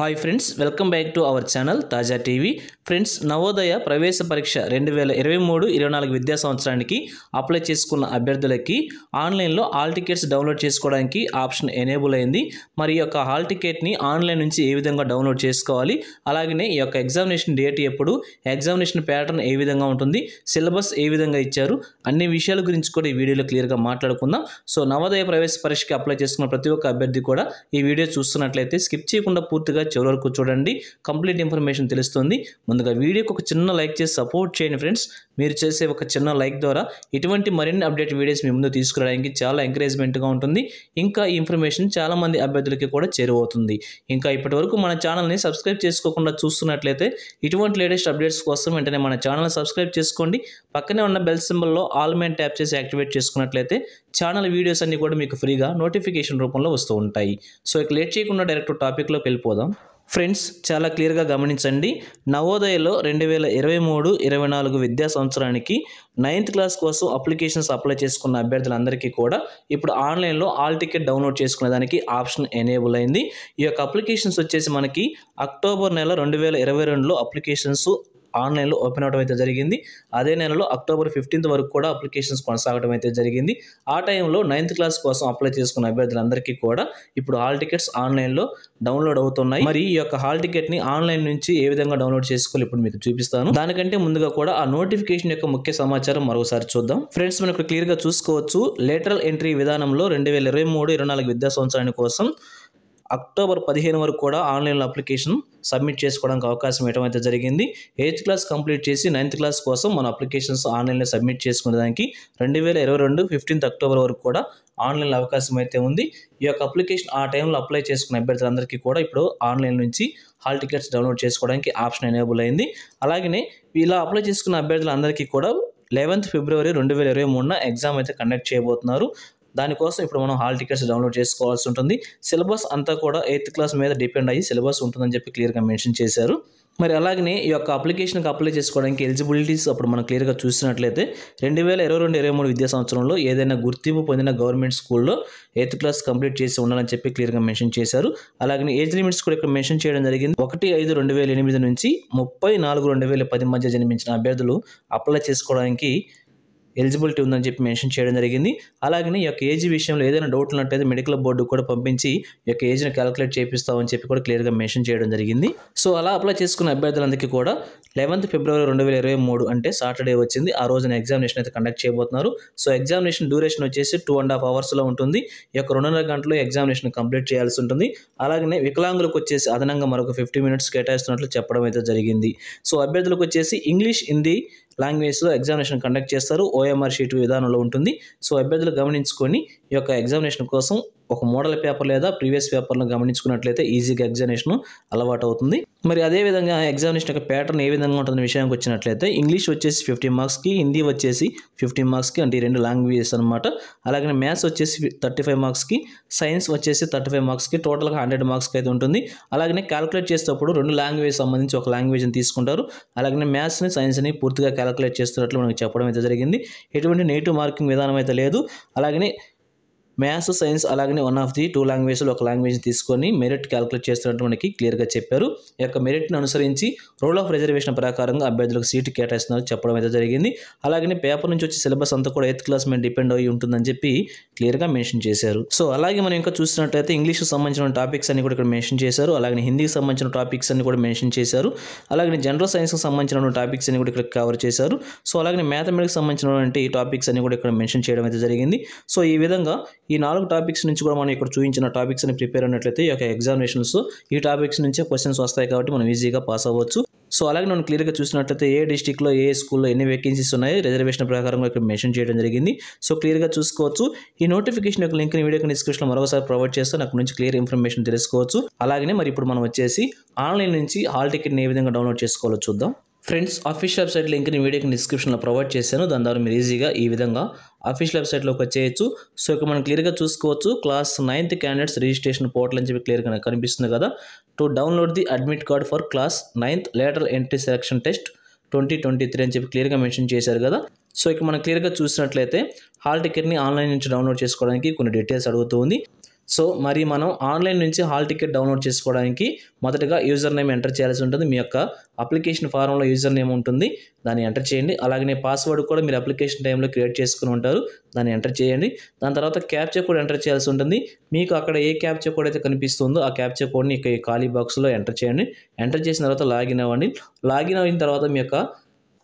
Hi friends, welcome back to our channel Taja TV. Friends, Navodaya Pravesha Pariksha 2023-24 విద్యా సంవత్సరానికి apply చేసుకున్న అభ్యర్థులకు online లో హాల్ టికెట్స్ డౌన్లోడ్ చేసుకోవడానికి ఆప్షన్ ఎనేబుల్ అయ్యింది. మరి యొక్క హాల్ టికెట్ ని ఆన్లైన్ నుంచి ఏ విధంగా డౌన్లోడ్ చేసుకోవాలి, అలాగనే ఈ యొక్క ఎగ్జామినేషన్ డేట్ ఎప్పుడు, ఎగ్జామినేషన్ ప్యాటర్న్ ఏ విధంగా ఉంటుంది, సిలబస్ ఏ విధంగా ఇచ్చారు, అన్ని విషయాల గురించి కూడా ఈ వీడియోలో క్లియర్ గా మాట్లాడుకుందాం. సో నవోదయ ప్రవేశ పరీక్షకి అప్లై చేసుకున్న ప్రతి ఒక్క అభ్యర్థి కూడా ఈ వీడియో చూస్తున్నట్లయితే స్కిప్ చేయకుండా పూర్తిగా చివరకు చూడండి. కంప్లీట్ ఇన్ఫర్మేషన్ తెలుస్తుంది. ముందుగా వీడియోకి ఒక చిన్న లైక్ చేసి సపోర్ట్ చేయండి ఫ్రెండ్స్. మీరు చేసే ఒక చిన్న లైక్ ద్వారా ఇటువంటి మరిన్ని అప్డేట్ వీడియోస్ మీ ముందు తీసుకురావడానికి చాలా ఎంకరేజ్మెంట్ గా ఉంటుంది. ఇంకా ఈ ఇన్ఫర్మేషన్ చాలా మంది అభ్యర్థులకి కూడా చేరువవుతుంది. ఇంకా ఇప్పటివరకు మన ఛానల్ ని సబ్స్క్రైబ్ చేసుకోకుండా చూస్తున్నట్లయితే ఇటువంటి లేటెస్ట్ అప్డేట్స్ కోసం వెంటనే మన ఛానల్ సబ్స్క్రైబ్ చేసుకోండి. పక్కనే ఉన్న బెల్ సింబల్ లో ఆల్ మెయిన్ ట్యాప్ చేసి యాక్టివేట్ చేసుకున్నట్లయితే ఛానల్ వీడియోస్ అన్ని కూడా మీకు ఫ్రీగా నోటిఫికేషన్ రూపంలో వస్తూ ఉంటాయి. సో ఇక లేట్ చేయకుండా డైరెక్ట్ టాపిక్ లోకి వెళ్ళిపోదాం. ఫ్రెండ్స్, చాలా క్లియర్గా గమనించండి. నవోదయలో 2023-24 విద్యా సంవత్సరానికి 9th క్లాస్ కోసం అప్లికేషన్స్ అప్లై చేసుకున్న అభ్యర్థులందరికీ కూడా ఇప్పుడు ఆన్లైన్లో హాల్ టికెట్ డౌన్లోడ్ చేసుకునే దానికి ఆప్షన్ ఎనేబుల్ అయింది. ఈ యొక్క అప్లికేషన్స్ వచ్చేసి మనకి అక్టోబర్ నెల 2022లో అప్లికేషన్స్ ఆన్లైన్లో ఓపెన్ అవడం అయితే జరిగింది. అదే నెలలో అక్టోబర్ 15 వరకు కూడా అప్లికేషన్స్ కొనసాగడం అయితే జరిగింది. ఆ టైంలో 9th క్లాస్ కోసం అప్లై చేసుకున్న అభ్యర్థులందరికీ కూడా ఇప్పుడు హాల్ టికెట్స్ ఆన్లైన్లో డౌన్లోడ్ అవుతున్నాయి. మరి ఈ యొక్క హాల్ టికెట్ ని ఆన్లైన్ నుంచి ఏ విధంగా డౌన్లోడ్ చేసుకోవాలి ఇప్పుడు మీకు చూపిస్తాను. దానికంటే ముందుగా కూడా ఆ నోటిఫికేషన్ యొక్క ముఖ్య సమాచారం మరోసారి చూద్దాం. ఫ్రెండ్స్, మనం ఇక్కడ క్లియర్గా చూసుకోవచ్చు. లేటరల్ ఎంట్రీ విధానంలో 2023-24 విద్యా సంవత్సరానికి కోసం అక్టోబర్ 15 వరకు కూడా ఆన్లైన్లో అప్లికేషన్ సబ్మిట్ చేసుకోవడానికి అవకాశం ఇవ్వడం జరిగింది. 8th క్లాస్ కంప్లీట్ చేసి 9th క్లాస్ కోసం మన అప్లికేషన్స్ ఆన్లైన్లో సబ్మిట్ చేసుకునేదానికి 2022 అక్టోబర్ వరకు కూడా ఆన్లైన్లో అవకాశం అయితే ఉంది. ఈ యొక్క అప్లికేషన్ ఆ టైంలో అప్లై చేసుకున్న అభ్యర్థులందరికీ కూడా ఇప్పుడు ఆన్లైన్ నుంచి హాల్ టికెట్స్ డౌన్లోడ్ చేసుకోవడానికి ఆప్షన్ ఎనేబుల్ అయింది. అలాగే ఇలా అప్లై చేసుకున్న అభ్యర్థులందరికీ కూడా 11th ఫిబ్రవరి 2023న ఎగ్జామ్ అయితే కండక్ట్ చేయబోతున్నారు. దానికోసం ఇప్పుడు మనం హాల్ టికెట్స్ డౌన్లోడ్ చేసుకోవాల్సి ఉంటుంది. సిలబస్ అంతా కూడా 8th క్లాస్ మీద డిపెండ్ అయ్యి సిలబస్ ఉంటుందని చెప్పి క్లియర్గా మెన్షన్ చేశారు. మరి అలాగే ఈ యొక్క అప్లికేషన్కి అప్లై చేసుకోవడానికి ఎలిజిబిలిటీస్ అప్పుడు మనం క్లియర్గా చూసినట్లయితే 2022-23 విద్యా సంవత్సరంలో ఏదైనా గుర్తింపు పొందిన గవర్నమెంట్ స్కూల్లో 8th క్లాస్ కంప్లీట్ చేసి ఉండాలని చెప్పి క్లియర్గా మెన్షన్ చేశారు. అలాగే ఏజ్ లిమిట్స్ కూడా ఇక్కడ మెన్షన్ చేయడం జరిగింది. 1/5-2008 నుంచి 34/2010 మధ్య జన్మించిన అభ్యర్థులు అప్లై చేసుకోవడానికి ఎలిజిబిలిటీ ఉందని చెప్పి మెన్షన్ చేయడం జరిగింది. అలాగే ఈ యొక్క ఏజ్ విషయంలో ఏదైనా డౌట్ ఉన్నట్టయితే మెడికల్ బోర్డు కూడా పంపించి ఈ యొక్క ఏజ్ని క్యాలిక్యులేట్ చేపిస్తామని చెప్పి కూడా క్లియర్గా మెన్షన్ చేయడం జరిగింది. సో అలా అప్లై చేసుకున్న అభ్యర్థులందరికీ కూడా 11th ఫిబ్రవరి 2023 అంటే సాటర్డే వచ్చింది. ఆ రోజున ఎగ్జామినేషన్ అయితే కండక్ట్ చేయబోతున్నారు. సో ఎగ్జామినేషన్ డ్యూరేషన్ వచ్చేసి 2.5 అవర్స్లో ఉంటుంది. ఈ యొక్క 2.5 గంటలు ఎగ్జామినేషన్ కంప్లీట్ చేయాల్సి ఉంటుంది. అలాగే వికలాంగులకు వచ్చేసి అదనంగా మరొక 50 నిమిషాలు కేటాయిస్తున్నట్లు చెప్పడం అయితే జరిగింది. సో అభ్యర్థులకు వచ్చేసి ఇంగ్లీష్, హిందీ లాంగ్వేజ్లో ఎగ్జామినేషన్ కండక్ట్ చేస్తారు. OMR షీట్ విధానంలో ఉంటుంది. సో అభ్యర్థులు గమనించుకొని ఈ యొక్క ఎగ్జామినేషన్ కోసం ఒక మోడల్ పేపర్ లేదా ప్రీవియస్ పేపర్లను గమనించుకున్నట్లయితే ఈజీగా ఎగ్జామినేషన్ అలవాటు అవుతుంది. మరి అదేవిధంగా ఎగ్జామినేషన్ యొక్క ప్యాటర్న్ ఏ విధంగా ఉంటుంది విషయానికి వచ్చినట్లయితే ఇంగ్లీష్ వచ్చేసి 50 మార్క్స్కి, హిందీ వచ్చేసి 50 మార్క్స్కి, అంటే 2 లాంగ్వేజెస్ అనమాట. అలాగే మ్యాథ్స్ వచ్చేసి 35 మార్క్స్కి, సైన్స్ వచ్చేసి 35 మార్క్స్కి, టోటల్గా 100 మార్క్స్కి అయితే ఉంటుంది. అలాగే క్యాలిక్యులేట్ చేసేటప్పుడు 2 లాంగ్వేజ్ సంబంధించి ఒక లాంగ్వేజ్ని తీసుకుంటారు. అలాగే మ్యాథ్స్ని, సైన్స్ని పూర్తిగా క్యాలిక్యులేట్ చేస్తున్నట్లు మనకు చెప్పడం అయితే జరిగింది. ఎటువంటి నెగిటివ్ మార్కింగ్ విధానం అయితే లేదు. అలాగే మ్యాథ్స్, సైన్స్, అలాగే 1 ఆఫ్ ది 2 లాంగ్వేజ్లో ఒక లాంగ్వేజ్ తీసుకొని మెరిట్ క్యాలిక్యులేట్ చేస్తున్నట్టు మనకి క్లియర్గా చెప్పారు. ఈ యొక్క మెరిట్ను అనుసరించి రూల్ ఆఫ్ రిజర్వేషన్ ప్రకారంగా అభ్యర్థులకు సీటు కేటాయిస్తున్నారు చెప్పడం అయితే జరిగింది. అలాగే పేపర్ నుంచి వచ్చే సిలబస్ అంతా కూడా 8th క్లాస్ మీద డిపెండ్ అయ్యి ఉంటుందని చెప్పి క్లియర్గా మెన్షన్ చేశారు. సో అలాగే మనం ఇంకా చూసినట్లయితే ఇంగ్లీష్కి సంబంధించిన టాపిక్స్ అన్ని కూడా ఇక్కడ మెన్షన్ చేశారు. అలాగే హిందీకి సంబంధించిన టాపిక్స్ అన్ని కూడా మెన్షన్ చేశారు. అలాగే జనరల్ సైన్స్కి సంబంధించిన టాపిక్స్ అన్ని కూడా ఇక్కడ కవర్ చేశారు. సో అలాగే మ్యాథమెటిక్స్ సంబంధించినటువంటి టాపిక్స్ అన్ని కూడా ఇక్కడ మెన్షన్ చేయడం అయితే జరిగింది. సో ఈ విధంగా ఈ 4 టాపిక్స్ నుంచి కూడా మనం ఇక్కడ చూపించిన టాపిక్స్ని ప్రిపేర్ అయినట్లయితే ఈ యొక్క ఎగ్జామినేషన్స్ ఈ టాపిక్స్ నుంచే క్వశ్చన్స్ వస్తాయి కాబట్టి మనం ఈజీగా పాస్ అవ్వచ్చు. సో అలాగే మనం క్లియర్గా చూసినట్లయితే ఏ డిస్టిక్లో ఏ స్కూల్లో ఎన్ని వేకెన్సీస్ ఉన్నాయి రిజర్వేషన్ ప్రకారంగా ఇక్కడ మెన్షన్ చేయడం జరిగింది. సో క్లియర్గా చూసుకోవచ్చు. ఈ నోటిఫికేషన్ యొక్క లింక్ని వీడియో డిస్క్రిప్షన్లో మరోసారి ప్రొవైడ్ చేస్తాను. అక్కడ నుంచి క్లియర్ ఇన్ఫర్మేషన్ తెలుసుకోవచ్చు. అలాగే మరి ఇప్పుడు మనం వచ్చేసి ఆన్లైన్ నుంచి హాల్ టికెట్ని ఏ విధంగా డౌన్లోడ్ చేసుకోవాలో చూద్దాం. ఫ్రెండ్స్, అఫీషియల్ వెబ్సైట్ లింక్ని వీడియోకి డిస్క్రిప్షన్లో ప్రొవైడ్ చేశాను. దాని ద్వారా మీరు ఈజీగా ఈ విధంగా అఫీషియల్ వెబ్సైట్లోకి వచ్చేయచ్చు. సో ఇక్కడ మనం క్లియర్గా చూసుకోవచ్చు. క్లాస్ 9 క్యాండిడేట్స్ రిజిస్ట్రేషన్ పోర్టల్ అని చెప్పి క్లియర్గా కనిపిస్తుంది కదా. To download the admit card for class 9 lateral entry selection test 2023 అని చెప్పి క్లియర్గా మెన్షన్ చేశారు కదా. సో ఇక్కడ మనం క్లియర్గా చూసినట్లయితే హాల్ టికెట్ని ఆన్లైన్ నుంచి డౌన్లోడ్ చేసుకోవడానికి కొన్ని డీటెయిల్స్ అడుగుతూ ఉంది. So, mari manam online nunchi hall ticket download chesukovadaniki modataga user name enter cheyalalsi untundi mee yokka application form lo user name untundi dani enter cheyandi alagane password kuda meer application time lo create cheskunu untaru dani enter cheyandi dani tarvata captcha code enter cheyalalsi untundi meeku akkada e captcha code aithe kanipistundo aa captcha code ni ee khali box lo enter cheyandi enter chesina tarvata login avandi login avina tarvata mee yokka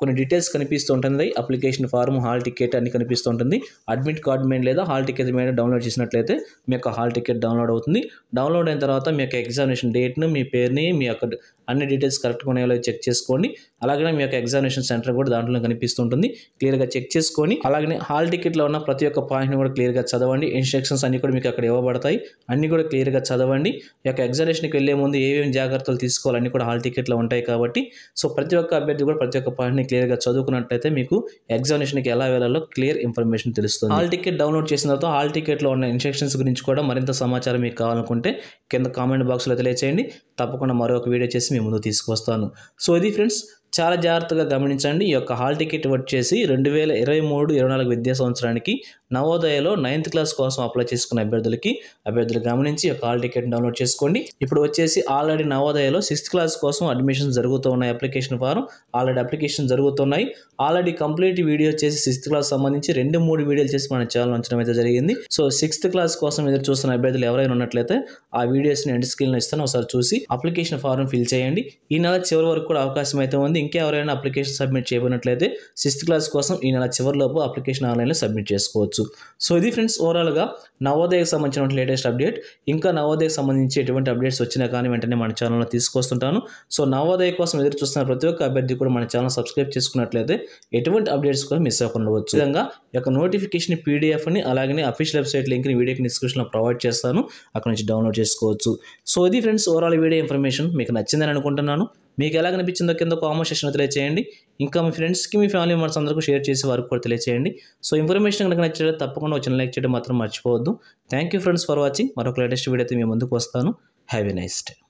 కొన్ని details కనిపిస్తుంటుంది application form hall ticket అని కనిపిస్తుంటుంది admit card మెయిన్ లేదా hall ticket మెయిన్ download చేసినట్లయితే మీ యొక్క హాల్ టికెట్ డౌన్లోడ్ అవుతుంది డౌన్లోడ్ అయిన తర్వాత మీ యొక్క ఎగ్జామినేషన్ డేట్ ను మీ పేరుని మీ యొక్క అన్ని డీటెయిల్స్ కరెక్ట్ గా ఉన్నాయో చెక్ చేసుకోండి అలాగే మీ యొక్క ఎగ్జామినేషన్ సెంటర్ కూడా దాంట్లో కనిపిస్తుంటుంది క్లియర్ గా చెక్ చేసుకొని అలాగే హాల్ టికెట్ లో ఉన్న ప్రతి ఒక్క పాయింట్ ని కూడా క్లియర్ గా చదవండి ఇన్స్ట్రక్షన్స్ అన్ని కూడా మీకు అక్కడ ఇవ్వబడతాయి అన్ని కూడా క్లియర్ గా చదవండి మీ యొక్క ఎగ్జామినేషన్ కి వెళ్ళే ముందు ఏమేం జాగర్తలు తీసుకోవాలి అన్ని కూడా హాల్ టికెట్ లో ఉంటాయి కాబట్టి సో ప్రతి ఒక్క అభ్యర్థి కూడా ప్రతి ఒక్క పాయింట్ క్లియర్ గా చదువుకున్నట్లయితే మీకు ఎగ్జామినేషన్ కి ఎలా వెళ్ళాలో క్లియర్ ఇన్ఫర్మేషన్ తెలుస్తుంది హాల్ టికెట్ డౌన్లోడ్ చేసిన తర్వాత హాల్ టికెట్ లో ఉన్న ఇన్స్ట్రక్షన్స్ గురించి కూడా మరింత సమాచారం మీకు కావాలనుకుంటే కింద కామెంట్ బాక్స్ లో తెలియజేయండి తప్పకుండా మరొక వీడియో చేసి మీ ముందు తీసుకొస్తాను సో ఇది ఫ్రెండ్స్ చాలా జాగ్రత్తగా గమనించండి ఈ యొక్క హాల్ టికెట్ వచ్చేసి 2023-24 విద్యా సంవత్సరానికి నవోదయలో 9th క్లాస్ కోసం అప్లై చేసుకున్న అభ్యర్థులు గమనించి ఈ హాల్ టికెట్ డౌన్లోడ్ చేసుకోండి ఇప్పుడు వచ్చేసి ఆల్రెడీ నవోదయలో 6th క్లాస్ కోసం అడ్మిషన్ జరుగుతున్నాయి అప్లికేషన్ ఫారం ఆల్రెడీ అప్లికేషన్ జరుగుతున్నాయి ఆల్రెడీ కంప్లీట్ వీడియో చేసి 6th క్లాస్ సంబంధించి 2-3 వీడియోలు చేసి మన ఛానల్ నుంచి అయితే జరిగింది సో 6th క్లాస్ కోసం ఎదురు చూస్తున్న అభ్యర్థులు ఎవరైనా ఉన్నట్లయితే ఆ వీడియోస్ ని ఎండ్ స్క్రీన్ లో ఇస్తాను ఒకసారి చూసి అప్లికేషన్ ఫారం ఫిల్ చేయండి ఈ నెల చివరి వరకు కూడా అవకాశం అయితే ఉంది ఇంకా ఎవరైనా అప్లికేషన్ సబ్మిట్ చేయబోనట్లయితే 6th క్లాస్ కోసం ఈ నెల చివరి లోపు అప్లికేషన్ ఆన్లైన్ లో సబ్మిట్ చేసుకోవచ్చు సో ఇది ఫ్రెండ్స్ ఓవరాల్ గా నవోదయకి సంబంధించిన లేటెస్ట్ అప్డేట్ ఇంకా నవోదయకి సంబంధించి ఎటువంటి అప్డేట్స్ వచ్చినా కానీ వెంటనే మన ఛానల్ లో తీసుకొస్తుంటాను సో నవోదయ కోసం ఎదురు చూస్తున్న ప్రతి ఒక్క అభ్యర్థి కూడా మన ఛానల్ సబ్స్క్రైబ్ చేసుకున్నట్లయితే ఎటువంటి అప్డేట్స్ కూడా మిస్ అవ్వకుండా ఉండవచ్చు విధంగా యొక్క నోటిఫికేషన్ PDF ని అలాగే అఫీషియల్ వెబ్సైట్ లింక్ ని వీడియోకి డిస్క్రిప్షన్ లో ప్రొవైడ్ చేస్తాను అక్కడ నుంచి డౌన్లోడ్ చేసుకోవచ్చు సో ఇది ఫ్రెండ్స్ ఓవరాల్ వీడియో ఇన్ఫర్మేషన్ మీకు నచ్చిందని అనుకుంటున్నాను మీకు ఎలా అనిపిస్తుందో కింద కామెంట్ సెక్షన్ లో తెలియజేయండి ఇంకా మీ ఫ్రెండ్స్ కి మీ ఫ్యామిలీ మెంబర్స్ అందరికీ షేర్ చేసి వారికి కూడా తెలియజేయండి సో ఇన్ఫర్మేషన్ కనుక నచ్చితే తప్పకుండా ఒక చిన్న లైక్ చేయడం మాత్రం మర్చిపోవద్దు థాంక్యూ ఫ్రెండ్స్ ఫర్ వాచింగ్ మరొక లేటెస్ట్ వీడియోతో మీ ముందుకు వస్తాను హ్యావ్ ఎ నైస్ డే